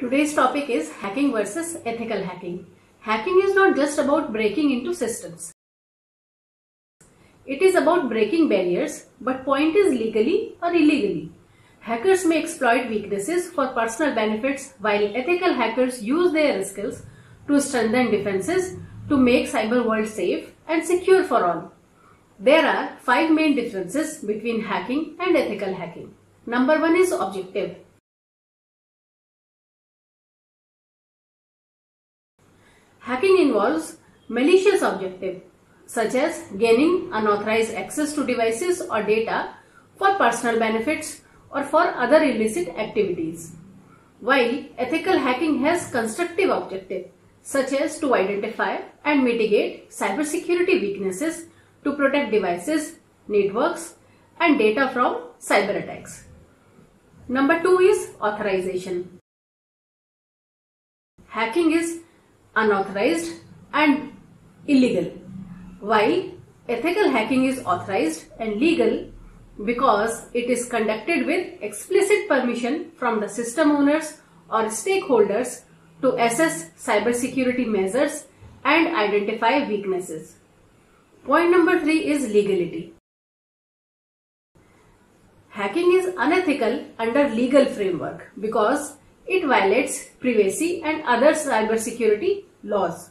Today's topic is hacking versus ethical hacking. Hacking is not just about breaking into systems. It is about breaking barriers, but point is legally or illegally. Hackers may exploit weaknesses for personal benefits, while ethical hackers use their skills to strengthen defenses to make cyber world safe and secure for all. There are 5 main differences between hacking and ethical hacking. Number 1 is objective. Hacking involves malicious objective, such as gaining unauthorized access to devices or data for personal benefits or for other illicit activities, while ethical hacking has constructive objective, such as to identify and mitigate cybersecurity weaknesses to protect devices, networks, and data from cyber attacks. Number 2 is authorization. Hacking is unauthorized and illegal, while ethical hacking is authorized and legal because it is conducted with explicit permission from the system owners or stakeholders to assess cybersecurity measures and identify weaknesses. Point number 3 is legality. Hacking is unethical under legal framework because it violates privacy and other cybersecurity laws,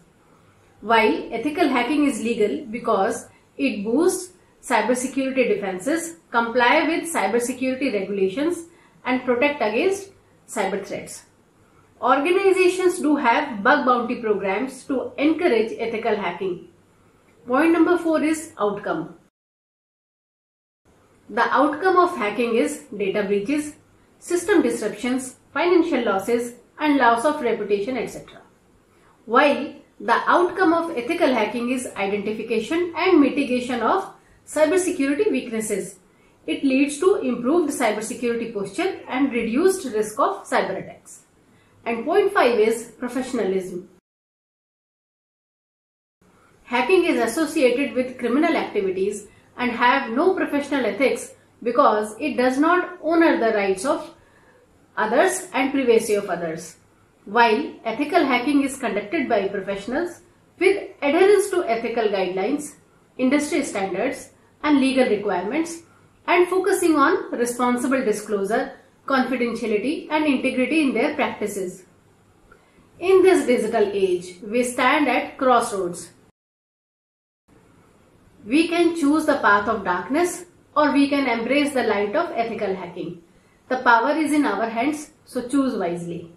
while ethical hacking is legal because it boosts cybersecurity defenses, comply with cybersecurity regulations, and protect against cyber threats. Organizations do have bug bounty programs to encourage ethical hacking. Point number 4 is outcome. The outcome of hacking is data breaches, system disruptions, financial losses, and loss of reputation, etc., while the outcome of ethical hacking is identification and mitigation of cybersecurity weaknesses. It leads to improved cybersecurity posture and reduced risk of cyber attacks. And point 5 is professionalism. Hacking is associated with criminal activities and have no professional ethics because it does not honor the rights of others and privacy of others, while ethical hacking is conducted by professionals with adherence to ethical guidelines, industry standards, and legal requirements, and focusing on responsible disclosure, confidentiality, and integrity in their practices. In this digital age, we stand at crossroads. We can choose the path of darkness, or we can embrace the light of ethical hacking. The power is in our hands, so choose wisely.